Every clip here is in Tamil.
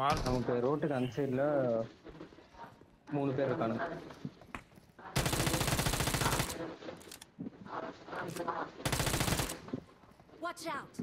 மார்க் நமக்கு ரோட்டுக்கு அந்த சைடுல மூணு பேர் இருக்காங்க. Watch out.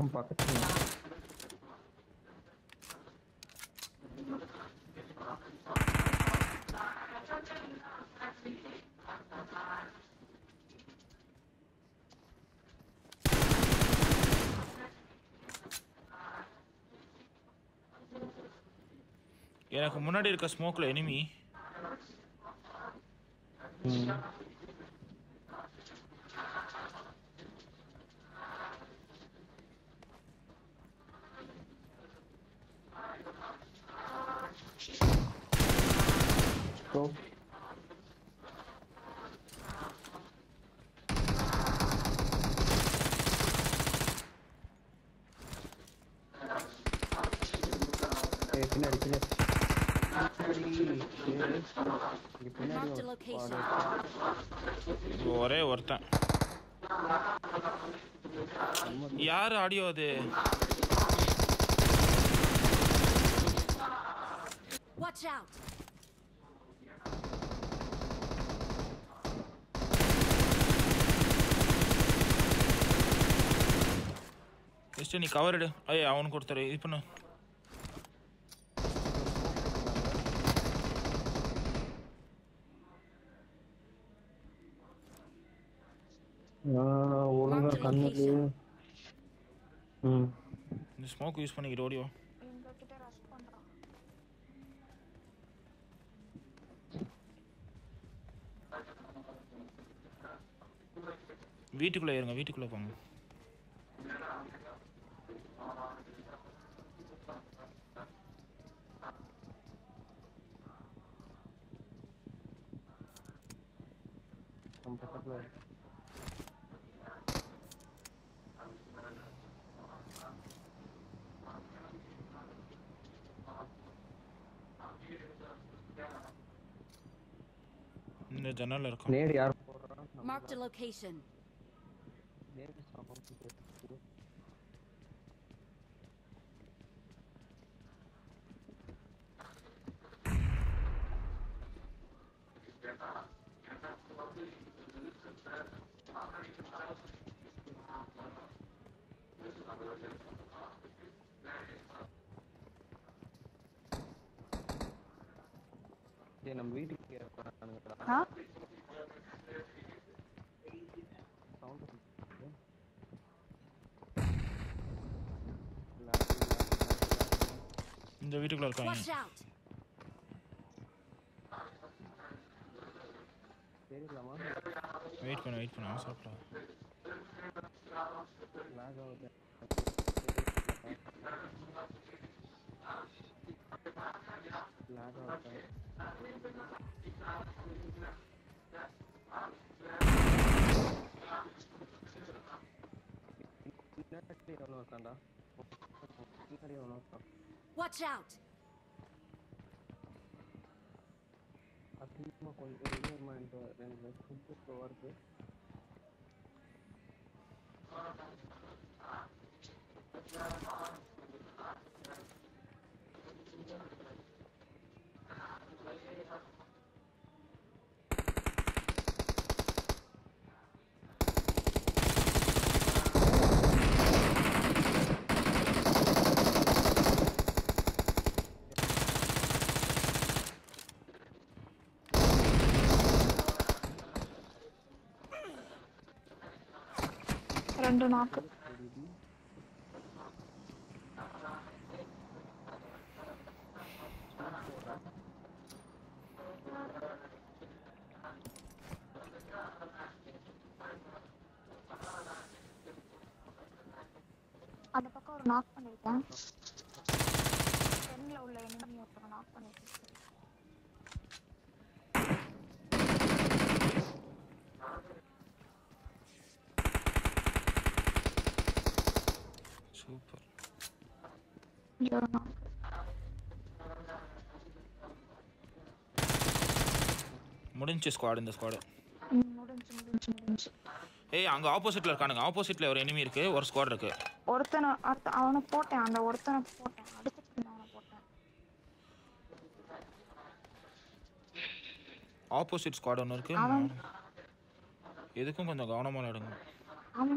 Un paquete. எனக்கு முன்னாடி இருக்க ஸ்மோக்ல எனிமி go. ஒரே ஒருத்தன் யார் ஆடியோ அது watch out just ni cover edu ay avun kodutare idu panna ஒழுங்கா கண்ணுக்கு இந்த ஸ்மோக் யூஸ் பண்ணிக்கிற ஓடியோ எங்க கிட்ட ரஷ் பண்றா வீட்டுக்குள்ள ஏறுங்க வீட்டுக்குள்ள போங்க நம்ம பக்கத்துல இந்த ஜன்னல்ல இருக்கு நேர் யார் போறா மார்க் தி லொகேஷன் நேர் சம்பந்தம் ये नम वीडियो के रखना है ना हाँ साउंड इन जो वीडियो क्लॉक आएंगे तेरे लमा वेट करना है सब लोग ना जाओ Watch out. Athima kon earlier mind and let's put over the ரெண்டு நாக்கு அந்த பக்கம் ஒரு நாக் பண்ணிட்டேன் தென்ல உள்ள எனிமி ஒரு நாக் பண்ணிட்டேன் Yo no. Mudinchu squad in the squad. Mudinchu. Hey, anga opposite la irkanunga. Opposite la or enemy irukku, or squad irukku. Orthana avana poten, and orthana poten. Adichittu avana poten. Opposite squad one irukku. Edukkum konjam gavanama nadunga. Ama.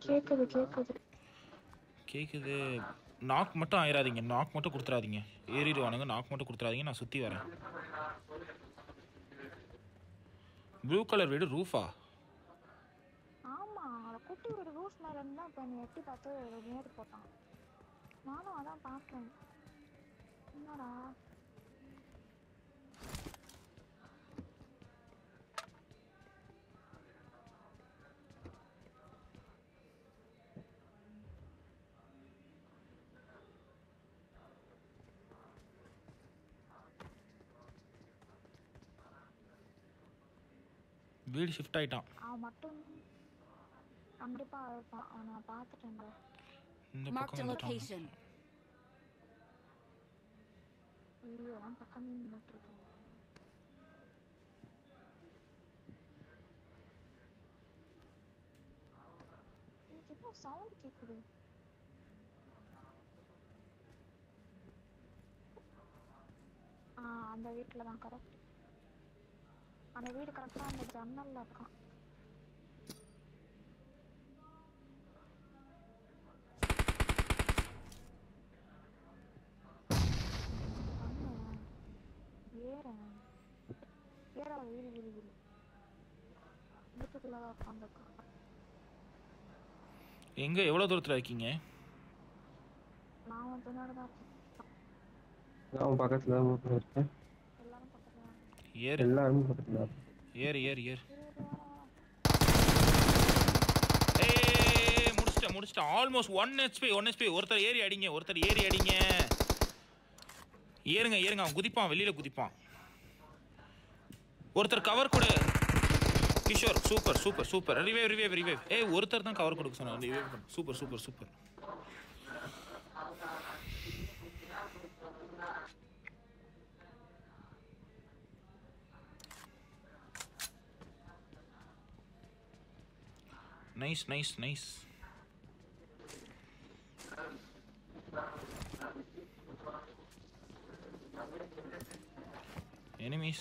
Kekkuda. Kekkude. Knock matta airadinga. Knock matta kuduthradinga. Eriduvanunga knock matta kuduthradinga. Na sutti varen. Blue color red roof ah. ஆமா குட்டி ஒரு roof மேல இருந்தா பண்ணி எட்டி பார்த்து நேர் போட்டான். நானும் அத பார்த்தேன். என்னடா? வீடு ஷிஃப்ட் ஆயிட்டான். ஆ மட்டும் கண்டிப்பா நான் பாத்துட்டேன் bro. இந்த பக்கம் லொகேஷன். இல்ல நான் பக்கம் நின்னுட்டேன். இது போ சவுண்ட் கேக்குது. ஆ அந்த வீட்ல தான் கரெக்ட். அந்த வீடு கரெக்ட்டா அந்த ஜன்னல்ல இருக்கான். ஏறா ஏறா வீடு வீடு வீடு இதுக்குள்ள அந்த எங்க எவ்வளவு தூரத்துல இருக்கீங்க? நான் வந்து நடந்தா நான் பக்கத்துல தான் இருக்கேன். Here, here. Hey, mudista. Almost 1 HP. ஒருத்தர் ஏறி அடிங்க. ஏறுங்க. அவன் குதிப்பான், வெளியில குதிப்பான். ஒருத்தர் கவர் கொடு. கிஷோர் சூப்பர். ரிவைவ். ஏய், ஒருத்தர் தான் கவர் கொடுக்க சொன்னாரு. ரிவைவ் பண்ணு. Super. Nice. Enemies.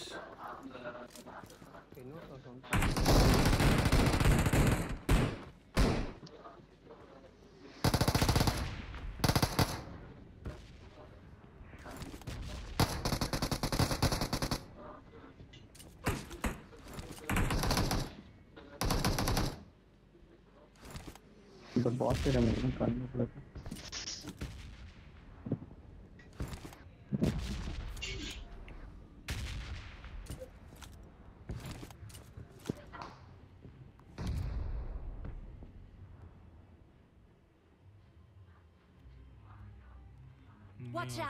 The boss is amazing. Watch out.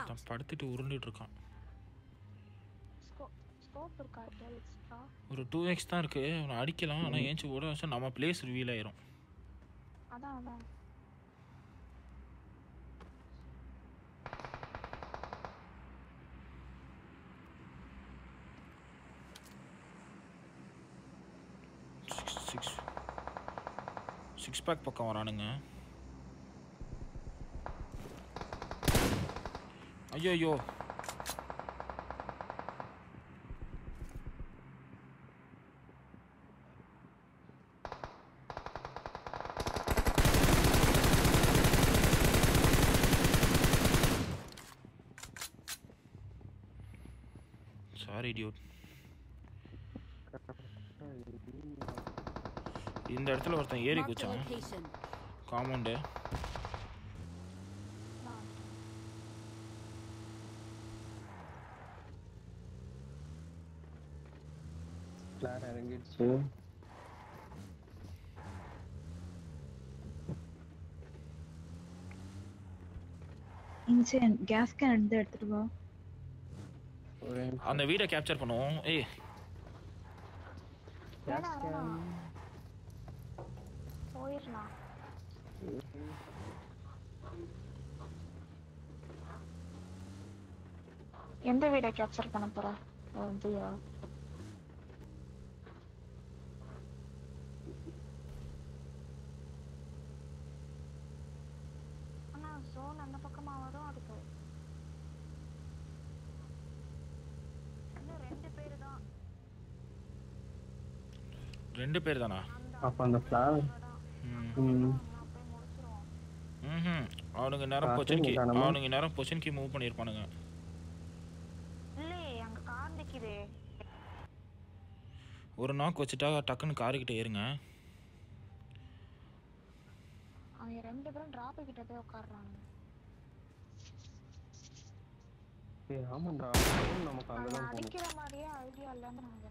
I'm படுத்துட்டு உருண்டிட்டு இருக்கான். ஸ்கோப் இருக்கா? ஒரு 2x தான் இருக்கு. அவன் அடிக்கலாம். ஆனா ஏஞ்சி ஓட வச்சா நம்ம பிளேஸ் ரிவீல் ஆயிரும். அதான் சிக்ஸ் பேக் பக்கம் வரானுங்க. ஐயோ இந்த இடத்துல ஒருத்தன் ஏறி குச்சான். Compound plan having it soon. Insane gas can and there through. And the video capture for no. Hey. Gas can. Where is now? எந்த வீடியோ கேப்சர் பண்ணப் போறா? அதுயா. انا zone அந்த பக்கமா வரோம் அதுக்கு. இன்னும் ரெண்டு பேர் தான். ரெண்டு பேர் தானா? அப்ப அந்த பிளான் அவனுக்கு நேரா பொசிஷன் கி மூவ் பண்ணிருப்பானுங்க. ஒரு நாக் வச்சிட்டா டக்குன்னு கார் கிட்ட ஏறுங்க. அவங்க ரெண்டு பேரும் டிராப் கிட்ட போய் உட்கார்றாங்க. ஏய் ஆமாடா நம்ம அங்க தான் போறோம். அடிக்கிற மாதிரியே ஐடியா இல்ல நம்ம.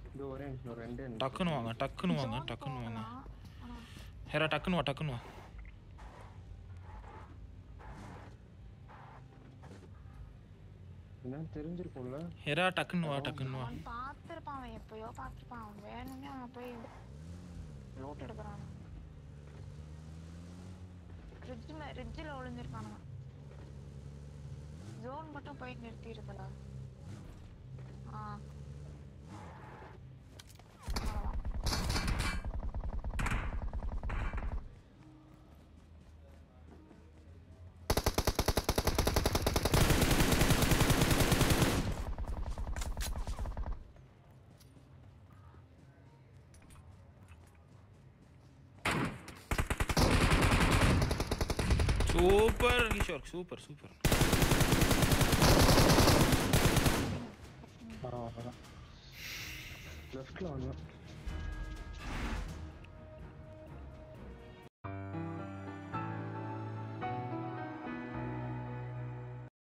ஒரே ரெண்டு டக்குனு வாங்க ஹேரா டக்குனு வா நான் தெரிஞ்சிருக்கும்ல ஹேரா டக்குன்னு வா பாத்துறப்பான் எப்பயோ வேணும்னே நான் போய் லூட் எடுக்கறான் ரிட்ஜ்ல ஒளிஞ்சிருக்கானே ஜோன் மட்டும் போய் நிறுத்தி இருக்கடா ஆ Super Kishore, super. Left clown.